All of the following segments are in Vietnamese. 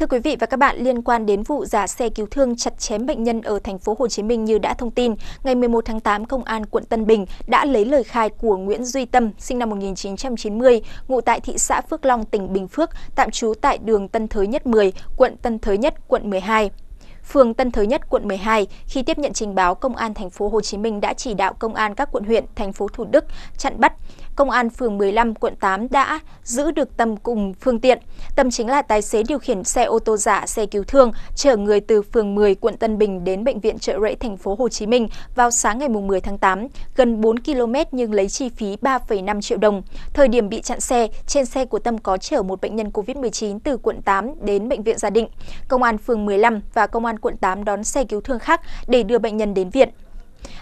Thưa quý vị và các bạn, liên quan đến vụ giả xe cứu thương chặt chém bệnh nhân ở thành phố Hồ Chí Minh như đã thông tin, ngày 11 tháng 8, Công an quận Tân Bình đã lấy lời khai của Nguyễn Duy Tâm, sinh năm 1990, ngụ tại thị xã Phước Long, tỉnh Bình Phước, tạm trú tại đường Tân Thới Nhất 10, quận Tân Thới Nhất, quận 12. Phường Tân Thới Nhất, quận 12, khi tiếp nhận trình báo, Công an thành phố Hồ Chí Minh đã chỉ đạo công an các quận huyện, thành phố Thủ Đức chặn bắt. Công an phường 15, quận 8 đã giữ được Tâm cùng phương tiện. Tâm chính là tài xế điều khiển xe ô tô giả, xe cứu thương chở người từ phường 10, quận Tân Bình đến bệnh viện Chợ Rẫy, thành phố Hồ Chí Minh vào sáng ngày 10 tháng 8, gần 4 km nhưng lấy chi phí 3,5 triệu đồng. Thời điểm bị chặn xe, trên xe của Tâm có chở một bệnh nhân COVID-19 từ quận 8 đến bệnh viện Gia Định. Công an phường 15 và công an quận 8 đón xe cứu thương khác để đưa bệnh nhân đến viện.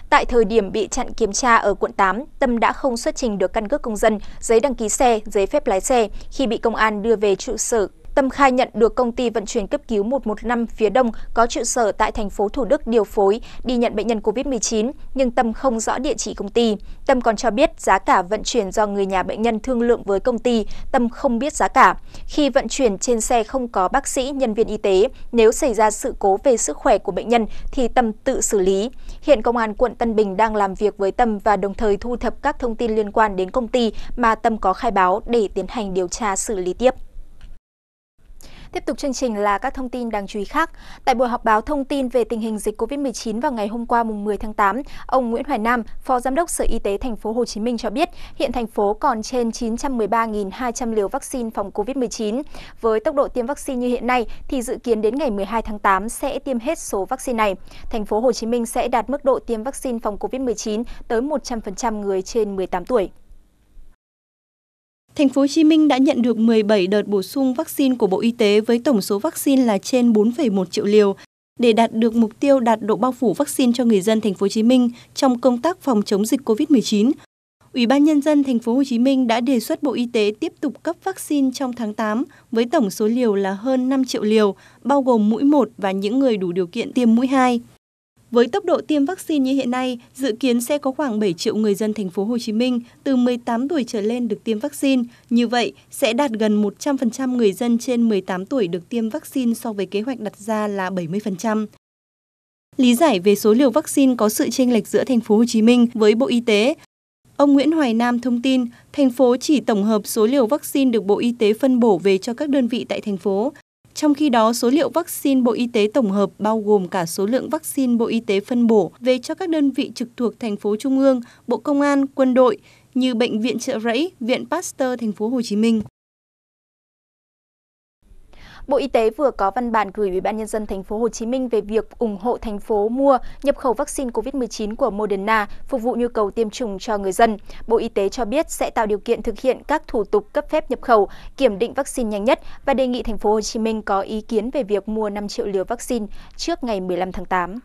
Tại thời điểm bị chặn kiểm tra ở quận 8, Tâm đã không xuất trình được căn cước công dân, giấy đăng ký xe, giấy phép lái xe. Khi bị công an đưa về trụ sở, Tâm khai nhận được công ty vận chuyển cấp cứu 115 phía Đông có trụ sở tại thành phố Thủ Đức điều phối đi nhận bệnh nhân COVID-19, nhưng Tâm không rõ địa chỉ công ty. Tâm còn cho biết giá cả vận chuyển do người nhà bệnh nhân thương lượng với công ty, Tâm không biết giá cả. Khi vận chuyển trên xe không có bác sĩ, nhân viên y tế, nếu xảy ra sự cố về sức khỏe của bệnh nhân thì Tâm tự xử lý. Hiện Công an quận Tân Bình đang làm việc với Tâm và đồng thời thu thập các thông tin liên quan đến công ty mà Tâm có khai báo để tiến hành điều tra xử lý tiếp. Tiếp tục chương trình là các thông tin đáng chú ý khác. Tại buổi họp báo thông tin về tình hình dịch COVID-19 vào ngày hôm qua, mùng 10 tháng 8, ông Nguyễn Hoài Nam, Phó Giám đốc Sở Y tế Thành phố Hồ Chí Minh cho biết, hiện thành phố còn trên 913.200 liều vaccine phòng COVID-19. Với tốc độ tiêm vaccine như hiện nay, thì dự kiến đến ngày 12 tháng 8 sẽ tiêm hết số vaccine này. Thành phố Hồ Chí Minh sẽ đạt mức độ tiêm vaccine phòng COVID-19 tới 100% người trên 18 tuổi. Thành phố Hồ Chí Minh đã nhận được 17 đợt bổ sung vaccine của Bộ Y tế với tổng số vaccine là trên 4,1 triệu liều. Để đạt được mục tiêu đạt độ bao phủ vaccine cho người dân Thành phố Hồ Chí Minh trong công tác phòng chống dịch COVID-19, Ủy ban Nhân dân Thành phố Hồ Chí Minh đã đề xuất Bộ Y tế tiếp tục cấp vaccine trong tháng 8 với tổng số liều là hơn 5 triệu liều, bao gồm mũi 1 và những người đủ điều kiện tiêm mũi 2. Với tốc độ tiêm vaccine như hiện nay, dự kiến sẽ có khoảng 7 triệu người dân Thành phố Hồ Chí Minh từ 18 tuổi trở lên được tiêm vaccine. Như vậy, sẽ đạt gần 100% người dân trên 18 tuổi được tiêm vaccine so với kế hoạch đặt ra là 70%. Lý giải về số liều vaccine có sự chênh lệch giữa Thành phố Hồ Chí Minh với Bộ Y tế, ông Nguyễn Hoài Nam thông tin, thành phố chỉ tổng hợp số liều vaccine được Bộ Y tế phân bổ về cho các đơn vị tại thành phố. Trong khi đó, số liệu vaccine Bộ Y tế tổng hợp bao gồm cả số lượng vaccine Bộ Y tế phân bổ về cho các đơn vị trực thuộc thành phố Trung ương, Bộ Công an, Quân đội như Bệnh viện Chợ Rẫy, Viện Pasteur Thành phố Hồ Chí Minh. Bộ Y tế vừa có văn bản gửi Ủy ban Nhân dân Thành phố Hồ Chí Minh về việc ủng hộ thành phố mua nhập khẩu vaccine COVID-19 của Moderna phục vụ nhu cầu tiêm chủng cho người dân. Bộ Y tế cho biết sẽ tạo điều kiện thực hiện các thủ tục cấp phép nhập khẩu, kiểm định vaccine nhanh nhất và đề nghị Thành phố Hồ Chí Minh có ý kiến về việc mua 5 triệu liều vaccine trước ngày 15 tháng 8.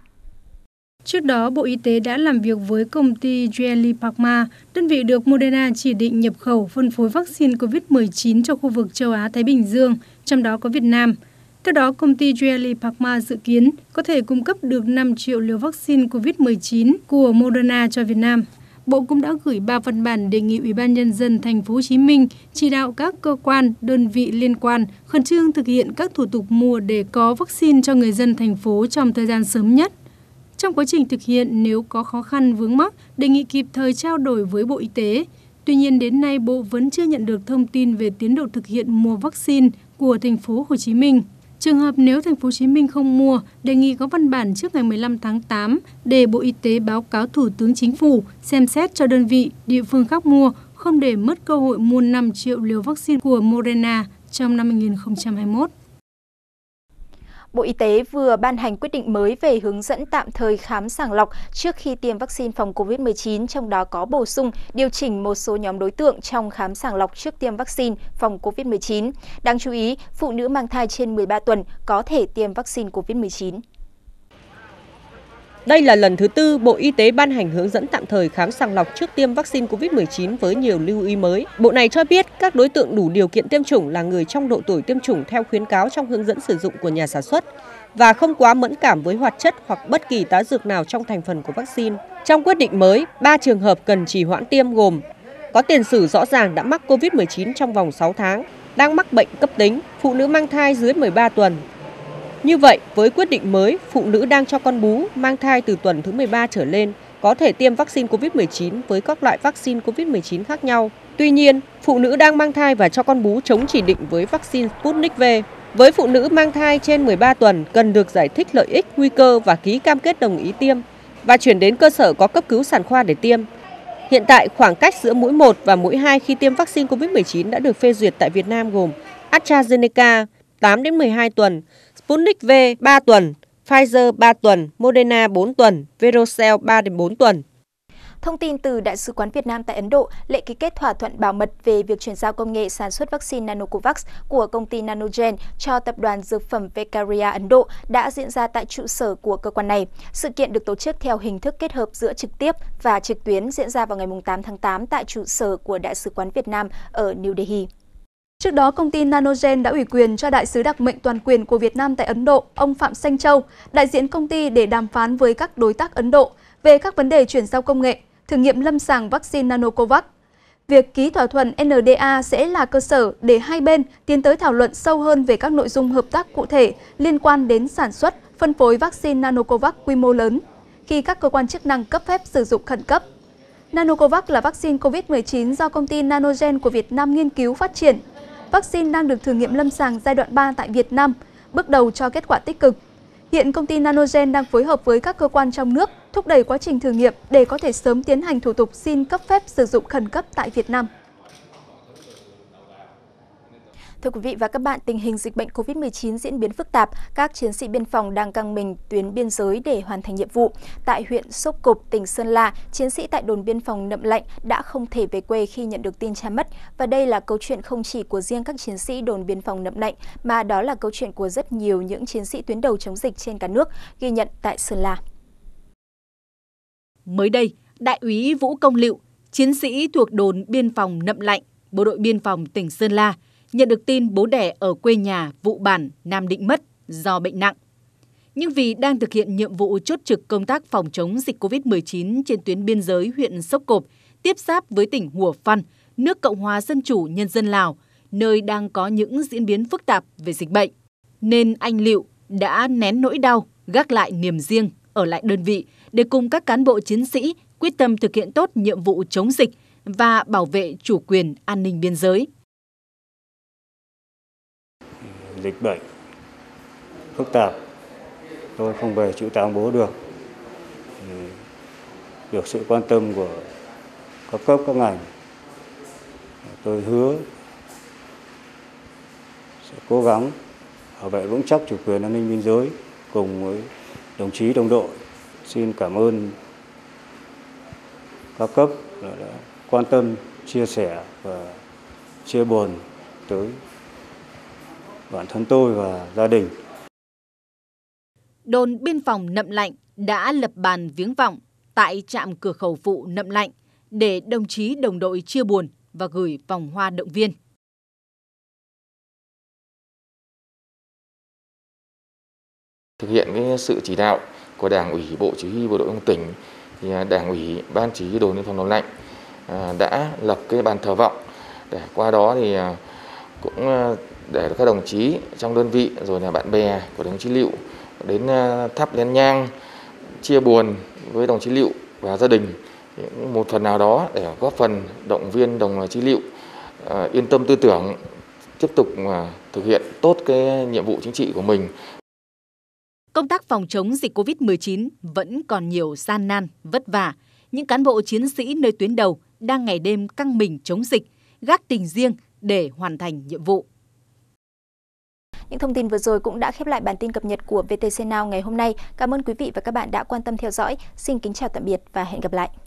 Trước đó, Bộ Y tế đã làm việc với công ty J&J Pharma, đơn vị được Moderna chỉ định nhập khẩu phân phối vaccine COVID-19 cho khu vực châu Á-Thái Bình Dương, trong đó có Việt Nam. Theo đó, công ty J&J Pharma dự kiến có thể cung cấp được 5 triệu liều vaccine COVID-19 của Moderna cho Việt Nam. Bộ cũng đã gửi 3 văn bản đề nghị Ủy ban Nhân dân Thành phố Hồ Chí Minh chỉ đạo các cơ quan, đơn vị liên quan khẩn trương thực hiện các thủ tục mua để có vaccine cho người dân thành phố trong thời gian sớm nhất. Trong quá trình thực hiện, nếu có khó khăn vướng mắc, đề nghị kịp thời trao đổi với Bộ Y tế. Tuy nhiên, đến nay Bộ vẫn chưa nhận được thông tin về tiến độ thực hiện mua vaccine của Thành phố Hồ Chí Minh. Trường hợp nếu Thành phố Hồ Chí Minh không mua, đề nghị có văn bản trước ngày 15 tháng 8 để Bộ Y tế báo cáo Thủ tướng Chính phủ xem xét cho đơn vị, địa phương khác mua, không để mất cơ hội mua 5 triệu liều vaccine của Moderna trong năm 2021. Bộ Y tế vừa ban hành quyết định mới về hướng dẫn tạm thời khám sàng lọc trước khi tiêm vaccine phòng COVID-19, trong đó có bổ sung, điều chỉnh một số nhóm đối tượng trong khám sàng lọc trước tiêm vaccine phòng COVID-19. Đáng chú ý, phụ nữ mang thai trên 13 tuần có thể tiêm vaccine COVID-19. Đây là lần thứ 4 Bộ Y tế ban hành hướng dẫn tạm thời khám sàng lọc trước tiêm vaccine COVID-19 với nhiều lưu ý mới. Bộ này cho biết các đối tượng đủ điều kiện tiêm chủng là người trong độ tuổi tiêm chủng theo khuyến cáo trong hướng dẫn sử dụng của nhà sản xuất và không quá mẫn cảm với hoạt chất hoặc bất kỳ tá dược nào trong thành phần của vaccine. Trong quyết định mới, 3 trường hợp cần trì hoãn tiêm gồm có tiền sử rõ ràng đã mắc COVID-19 trong vòng 6 tháng, đang mắc bệnh cấp tính, phụ nữ mang thai dưới 13 tuần. Như vậy, với quyết định mới, phụ nữ đang cho con bú, mang thai từ tuần thứ 13 trở lên có thể tiêm vaccine COVID-19 với các loại vaccine COVID-19 khác nhau. Tuy nhiên, phụ nữ đang mang thai và cho con bú chống chỉ định với vaccine Sputnik V. Với phụ nữ mang thai trên 13 tuần, cần được giải thích lợi ích, nguy cơ và ký cam kết đồng ý tiêm và chuyển đến cơ sở có cấp cứu sản khoa để tiêm. Hiện tại, khoảng cách giữa mũi 1 và mũi 2 khi tiêm vaccine COVID-19 đã được phê duyệt tại Việt Nam gồm AstraZeneca 8-12 tuần, Sputnik V 3 tuần, Pfizer 3 tuần, Moderna 4 tuần, VeroCell 3-4 tuần. Thông tin từ Đại sứ quán Việt Nam tại Ấn Độ, lễ ký kết thỏa thuận bảo mật về việc chuyển giao công nghệ sản xuất vaccine NanoCovax của công ty Nanogen cho tập đoàn dược phẩm Vecaria Ấn Độ đã diễn ra tại trụ sở của cơ quan này. Sự kiện được tổ chức theo hình thức kết hợp giữa trực tiếp và trực tuyến diễn ra vào ngày 8 tháng 8 tại trụ sở của Đại sứ quán Việt Nam ở New Delhi. Trước đó, công ty Nanogen đã ủy quyền cho đại sứ đặc mệnh toàn quyền của Việt Nam tại Ấn Độ, ông Phạm Sanh Châu, đại diện công ty để đàm phán với các đối tác Ấn Độ về các vấn đề chuyển giao công nghệ, thử nghiệm lâm sàng vaccine NanoCovax. Việc ký thỏa thuận NDA sẽ là cơ sở để hai bên tiến tới thảo luận sâu hơn về các nội dung hợp tác cụ thể liên quan đến sản xuất, phân phối vaccine NanoCovax quy mô lớn, khi các cơ quan chức năng cấp phép sử dụng khẩn cấp. NanoCovax là vaccine COVID-19 do công ty Nanogen của Việt Nam nghiên cứu phát triển. Vaccine đang được thử nghiệm lâm sàng giai đoạn 3 tại Việt Nam, bước đầu cho kết quả tích cực. Hiện công ty Nanogen đang phối hợp với các cơ quan trong nước thúc đẩy quá trình thử nghiệm để có thể sớm tiến hành thủ tục xin cấp phép sử dụng khẩn cấp tại Việt Nam. Thưa quý vị và các bạn, tình hình dịch bệnh COVID-19 diễn biến phức tạp, các chiến sĩ biên phòng đang căng mình tuyến biên giới để hoàn thành nhiệm vụ. Tại huyện Sốp Cộp, tỉnh Sơn La, chiến sĩ tại đồn biên phòng Nậm Lạnh đã không thể về quê khi nhận được tin cha mất. Và đây là câu chuyện không chỉ của riêng các chiến sĩ đồn biên phòng Nậm Lạnh, mà đó là câu chuyện của rất nhiều những chiến sĩ tuyến đầu chống dịch trên cả nước, ghi nhận tại Sơn La. Mới đây, Đại úy Vũ Công Liệu, chiến sĩ thuộc đồn biên phòng Nậm Lạnh, bộ đội biên phòng tỉnh Sơn La, nhận được tin bố đẻ ở quê nhà Vụ Bản, Nam Định mất do bệnh nặng. Nhưng vì đang thực hiện nhiệm vụ chốt trực công tác phòng chống dịch COVID-19 trên tuyến biên giới huyện Xô Cộp, tiếp giáp với tỉnh Hủa Phăn, nước Cộng hòa Dân chủ Nhân dân Lào, nơi đang có những diễn biến phức tạp về dịch bệnh, nên anh Liệu đã nén nỗi đau, gác lại niềm riêng, ở lại đơn vị để cùng các cán bộ chiến sĩ quyết tâm thực hiện tốt nhiệm vụ chống dịch và bảo vệ chủ quyền an ninh biên giới. Dịch bệnh phức tạp, tôi không về chịu táng bố được. Được sự quan tâm của các cấp các ngành, tôi hứa sẽ cố gắng bảo vệ vững chắc chủ quyền an ninh biên giới cùng với đồng chí đồng đội. Xin cảm ơn các cấp đã quan tâm, chia sẻ và chia buồn tới bản thân tôi và gia đình. Đồn biên phòng Nậm Lạnh đã lập bàn viếng vọng tại trạm cửa khẩu phụ Nậm Lạnh để đồng chí đồng đội chia buồn và gửi vòng hoa động viên. Thực hiện cái sự chỉ đạo của Đảng ủy Bộ Chỉ huy Bộ đội Biên phòng tỉnh, thì Đảng ủy Ban Chỉ huy đồn biên phòng Nậm Lạnh đã lập cái bàn thờ vọng, để qua đó thì cũng để các đồng chí trong đơn vị rồi là bạn bè của đồng chí Liệu đến thắp nén nhang chia buồn với đồng chí Liệu và gia đình, một phần nào đó để góp phần động viên đồng chí Liệu yên tâm tư tưởng, tiếp tục thực hiện tốt cái nhiệm vụ chính trị của mình. Công tác phòng chống dịch COVID-19 vẫn còn nhiều gian nan, vất vả. Những cán bộ chiến sĩ nơi tuyến đầu đang ngày đêm căng mình chống dịch, gác tình riêng để hoàn thành nhiệm vụ. Những thông tin vừa rồi cũng đã khép lại bản tin cập nhật của VTC Now ngày hôm nay. Cảm ơn quý vị và các bạn đã quan tâm theo dõi. Xin kính chào tạm biệt và hẹn gặp lại.